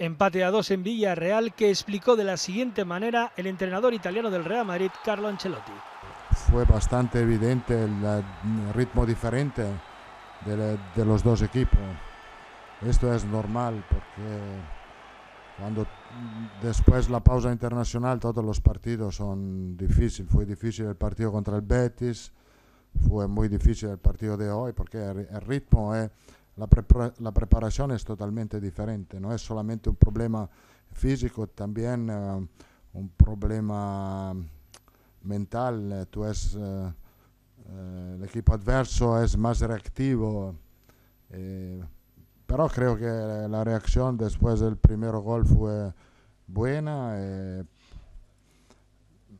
Empate a 2 en Villarreal, que explicó de la siguiente manera el entrenador italiano del Real Madrid, Carlo Ancelotti. Fue bastante evidente el ritmo diferente de los dos equipos. Esto es normal porque cuando después la pausa internacional todos los partidos son difíciles. Fue difícil el partido contra el Betis, fue muy difícil el partido de hoy porque el ritmo es... La preparación es totalmente diferente, no es solamente un problema físico, también un problema mental. El equipo adverso es más reactivo, pero creo que la reacción después del primer gol fue buena.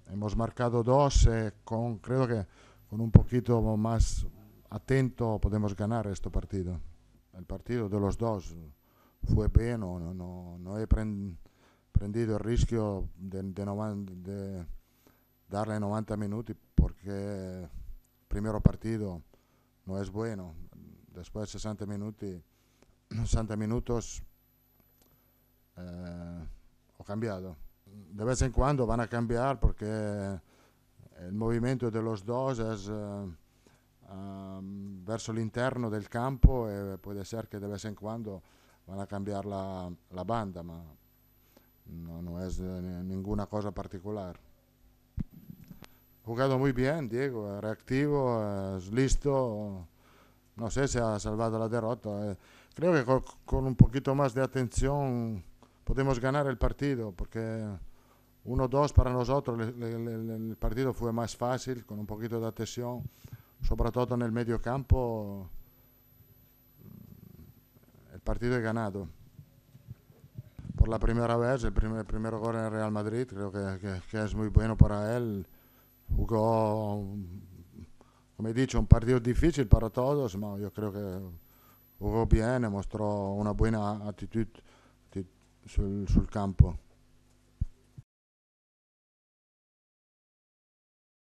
Hemos marcado 2, creo que con un poquito más atento podemos ganar este partido. El partido de los dos fue bien, no he prendido el riesgo de darle 90 minutos porque el primer partido no es bueno. Después de 60 minutos he cambiado. De vez en cuando van a cambiar porque el movimiento de los dos es... verso l'interno del campo e può essere che di vez in quando vanno a cambiare la banda, ma non è nessuna cosa particolare. Ho giocato molto bene, Diego, è reattivo, è listo, non so se ha salvato la derrota. Credo che con un pochino più di attenzione possiamo ganare il partito, perché 1-2 per noi il partito fu più facile, con un pochino di attenzione. Soprattutto nel medio campo il partito è ganato. Per la prima volta il primo gol in Real Madrid, credo che è molto buono per lui. Jugò, come dice, un partito difficile per tutti, ma io credo che jugò bene, mostrò una buona attitudine sul campo.